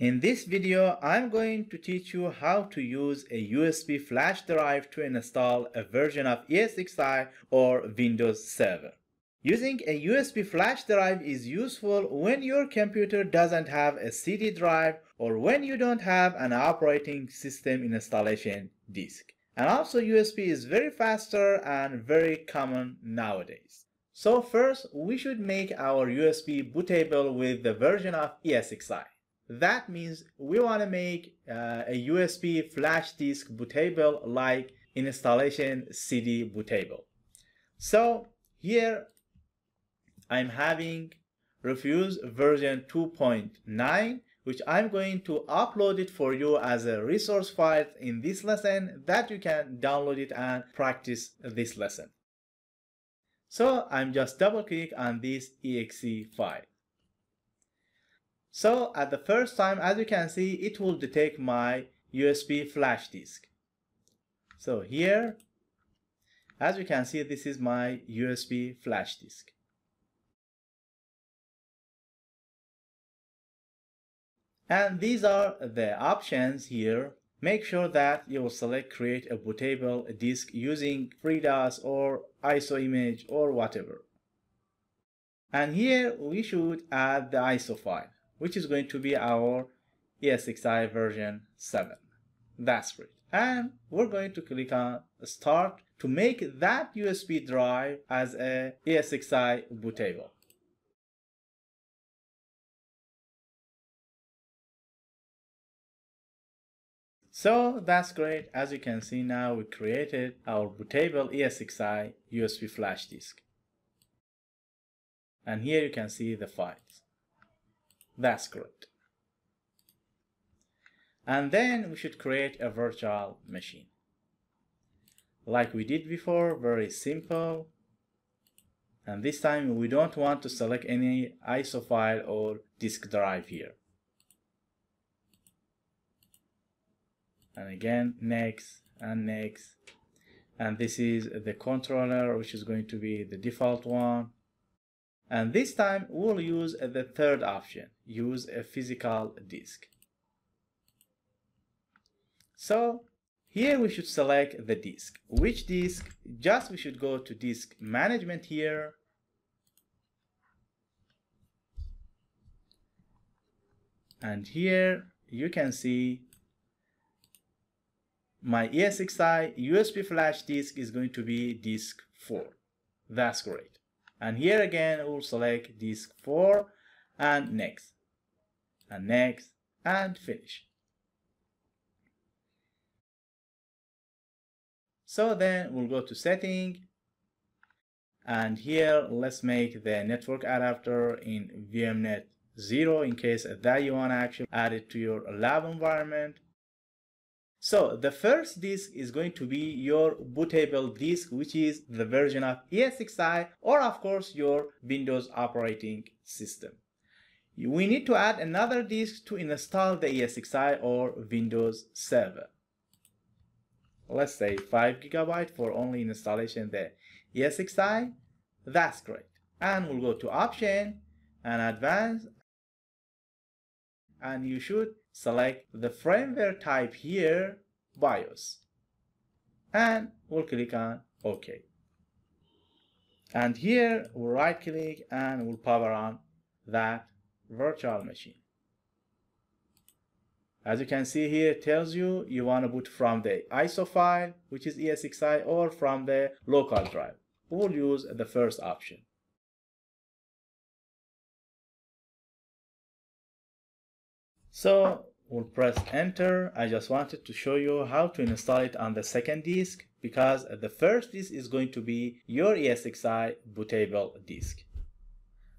In this video, I'm going to teach you how to use a USB flash drive to install a version of ESXi or Windows Server. Using a USB flash drive is useful when your computer doesn't have a CD drive or when you don't have an operating system installation disk. And also USB is very faster and very common nowadays. So first, we should make our USB bootable with the version of ESXi. That means we want to make a USB flash disk bootable like installation CD bootable. So here I'm having Rufus version 2.9, which I'm going to upload it for you as a resource file in this lesson that you can download it and practice this lesson. So I'm just double click on this exe file. So at the first time, as you can see, it will detect my USB flash disk. So here, as you can see, this is my USB flash disk. And these are the options here. Make sure that you will select create a bootable disk using FreeDOS or ISO image or whatever. And here we should add the ISO file, which is going to be our ESXi version 7. That's great. And we're going to click on Start to make that USB drive as a ESXi bootable. So that's great. As you can see now, we created our bootable ESXi USB flash disk. And here you can see the files. That's correct. And then we should create a virtual machine. Like we did before, very simple. And this time we don't want to select any ISO file or disk drive here. And again, next and next. And this is the controller, which is going to be the default one. And this time we'll use the third option, use a physical disk. So here we should select the disk. Which disk? Just we should go to disk management here. And here you can see my ESXi USB flash disk is going to be disk 4. That's great. And here again, we'll select disk 4 and next and finish. So then we'll go to setting and here let's make the network adapter in VMnet 0 in case that you want to actually add it to your lab environment. So the first disk is going to be your bootable disk, which is the version of ESXi or of course your Windows operating system. We need to add another disk to install the ESXi or Windows Server. Let's say 5 GB for only installation the ESXi. That's great. And we'll go to option and advanced. And you should select the firmware type here, BIOS. And we'll click on OK. And here we'll right click and we'll power on that virtual machine. As you can see here, it tells you you want to boot from the ISO file, which is ESXi, or from the local drive. We'll use the first option. So we'll press enter. I just wanted to show you how to install it on the second disk because the first disk is going to be your ESXi bootable disk.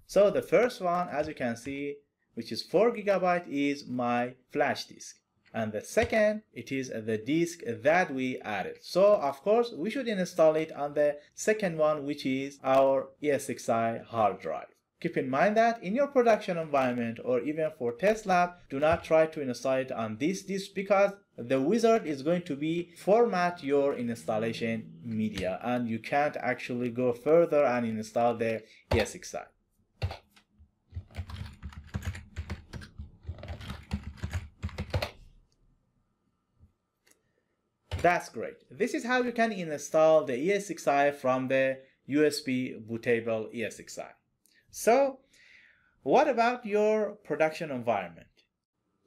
So the first one, as you can see, which is 4 GB, is my flash disk. And the second, it is the disk that we added. So of course, we should install it on the second one, which is our ESXi hard drive. Keep in mind that in your production environment or even for test lab, do not try to install it on this disk because the wizard is going to be format your installation media and you can't actually go further and install the ESXi. That's great. This is how you can install the ESXi from the USB bootable ESXi. So what about your production environment?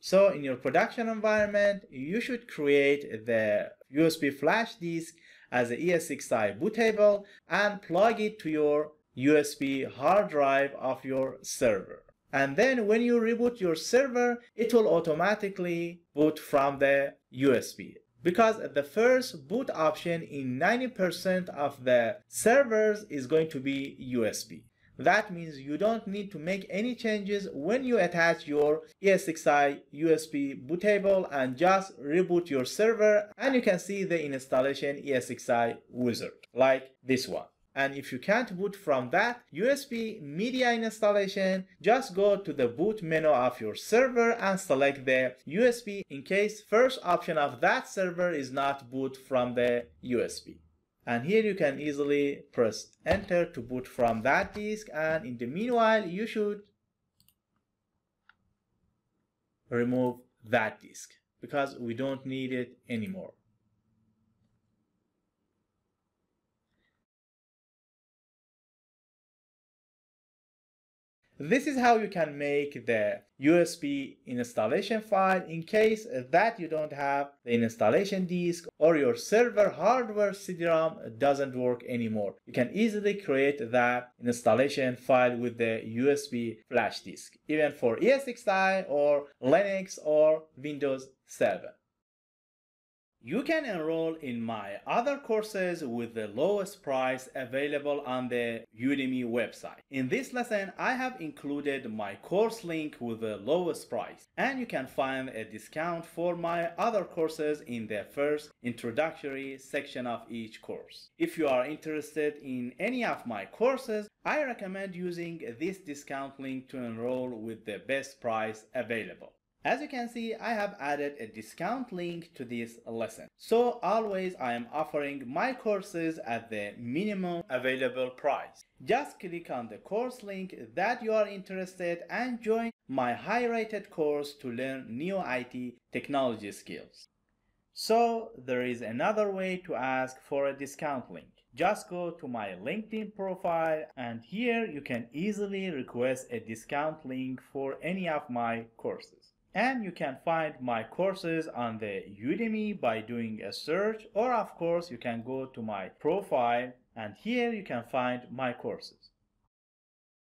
So in your production environment, you should create the USB flash disk as an ESXi bootable and plug it to your USB hard drive of your server. And then when you reboot your server, it will automatically boot from the USB. Because the first boot option in 90% of the servers is going to be USB. That means you don't need to make any changes when you attach your ESXi USB bootable and just reboot your server, and you can see the installation ESXi wizard like this one. And if you can't boot from that USB media installation, just go to the boot menu of your server and select the USB in case first option of that server is not boot from the USB. And here you can easily press enter to boot from that disk, and in the meanwhile you should remove that disk because we don't need it anymore. This is how you can make the USB installation file in case that you don't have the installation disk or your server hardware CD-ROM doesn't work anymore. You can easily create that installation file with the USB flash disk, even for ESXi or Linux or Windows 7. You can enroll in my other courses with the lowest price available on the Udemy website. In this lesson, I have included my course link with the lowest price, and you can find a discount for my other courses in the first introductory section of each course. If you are interested in any of my courses, I recommend using this discount link to enroll with the best price available. As you can see, I have added a discount link to this lesson. So always I am offering my courses at the minimum available price. Just click on the course link that you are interested and join my high-rated course to learn new IT technology skills. So there is another way to ask for a discount link. Just go to my LinkedIn profile, and here you can easily request a discount link for any of my courses. And you can find my courses on the Udemy by doing a search, or of course you can go to my profile and here you can find my courses.